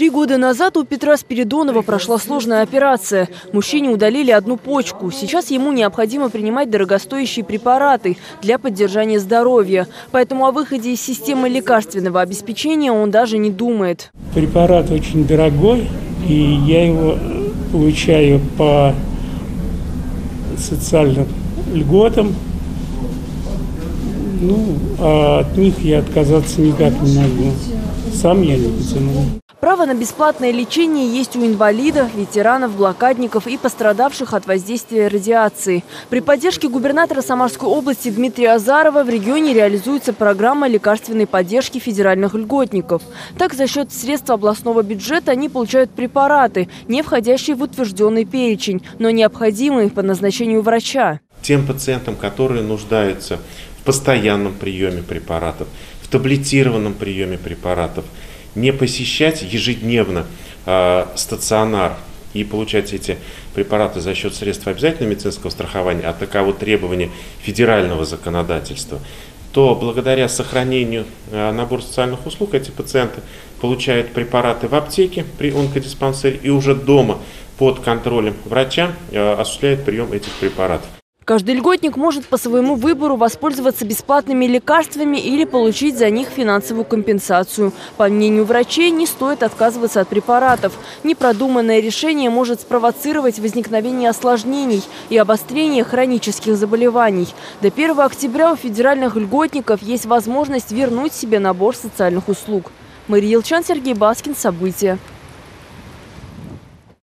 3 года назад у Петра Спиридонова прошла сложная операция. Мужчине удалили одну почку. Сейчас ему необходимо принимать дорогостоящие препараты для поддержания здоровья. Поэтому о выходе из системы лекарственного обеспечения он даже не думает. Препарат очень дорогой, и я его получаю по социальным льготам. А от них я отказаться никак не могу. Сам я не потяну. Право на бесплатное лечение есть у инвалидов, ветеранов, блокадников и пострадавших от воздействия радиации. При поддержке губернатора Самарской области Дмитрия Азарова в регионе реализуется программа лекарственной поддержки федеральных льготников. Так, за счет средств областного бюджета они получают препараты, не входящие в утвержденный перечень, но необходимые по назначению врача. Тем пациентам, которые нуждаются в постоянном приеме препаратов, в таблетированном приеме препаратов, не посещать ежедневно стационар и получать эти препараты за счет средств обязательного медицинского страхования, а таково требование федерального законодательства, то благодаря сохранению набора социальных услуг эти пациенты получают препараты в аптеке при онкодиспансере и уже дома под контролем врача осуществляют прием этих препаратов. Каждый льготник может по своему выбору воспользоваться бесплатными лекарствами или получить за них финансовую компенсацию. По мнению врачей, не стоит отказываться от препаратов. Непродуманное решение может спровоцировать возникновение осложнений и обострение хронических заболеваний. До 1 октября у федеральных льготников есть возможность вернуть себе набор социальных услуг. Мэри Елчан, Сергей Баскин. События.